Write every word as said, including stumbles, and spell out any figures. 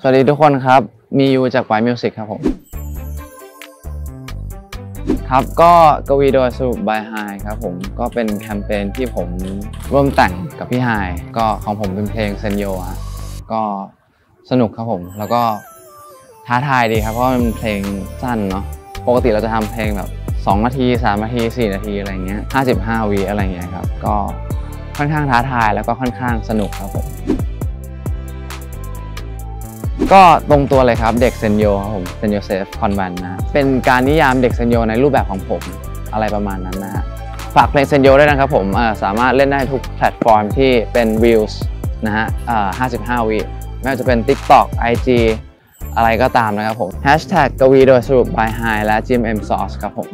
สวัสดีทุกคนครับมียูจากไวมิวสิกครับผมครับก็กวีโดยสรุปบายไฮครับผมก็เป็นแคมเปญที่ผมร่วมแต่งกับพี่ไฮก็ของผมเป็นเพลงเซนโยฮะก็สนุกครับผมแล้วก็ท้าทายดีครับเพราะมันเพลงสั้นเนาะปกติเราจะทำเพลงแบบสองนาทีสามนาทีสี่นาทีอะไรเงี้ยห้าสิบห้าวิอะไรเงี้ยครับก็ค่อนข้างท้าทายแล้วก็ค่อนข้างสนุกครับผมก็ตรงตัวเลยครับเด็กเซนโยครับผมเซนโยเซฟคอนแวนนะเป็นการนิยามเด็กเซนโยในรูปแบบของผมอะไรประมาณนั้นนะฮะฝากเพลงเซนโยด้วยนะครับผมสามารถเล่นได้ทุกแพลตฟอร์มที่เป็น Reels นะฮะห้าสิบห้าวิไม่ว่าจะเป็น TikTok ไอ จี อะไรก็ตามนะครับผม แฮชแท็ก กวีโดยสรุป by Hi และ จี เอ็ม เอ็ม Sauce ครับผม